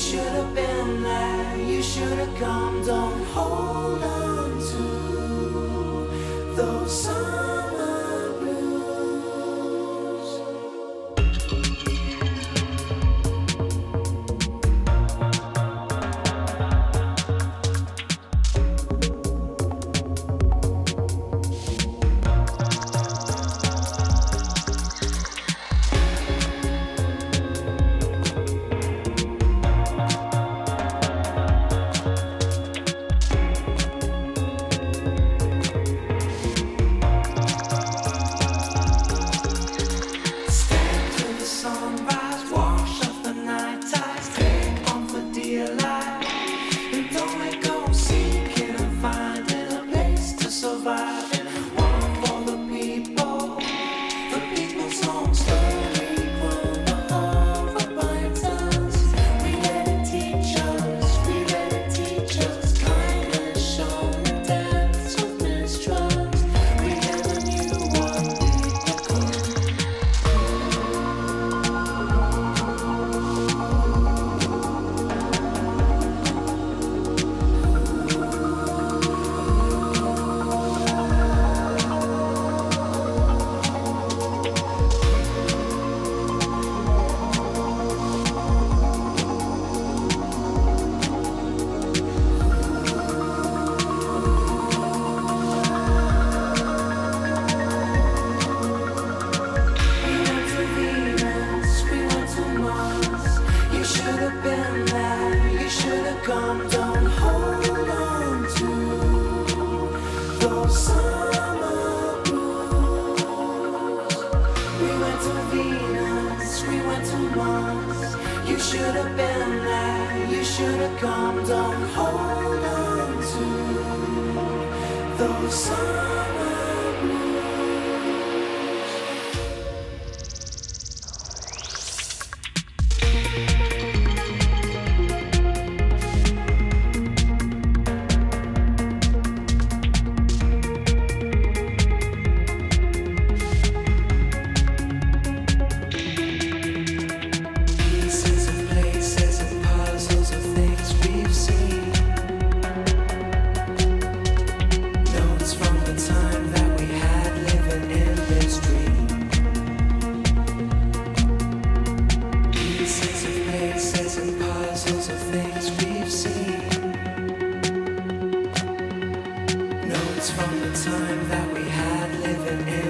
should have been there, you should have come. Don't hold on to those summer blues. Come, don't hold on to those summer blues. We went to Venus, we went to Mars. You should have been there, you should have come. Don't hold on to those summer blues. From the time that we had living in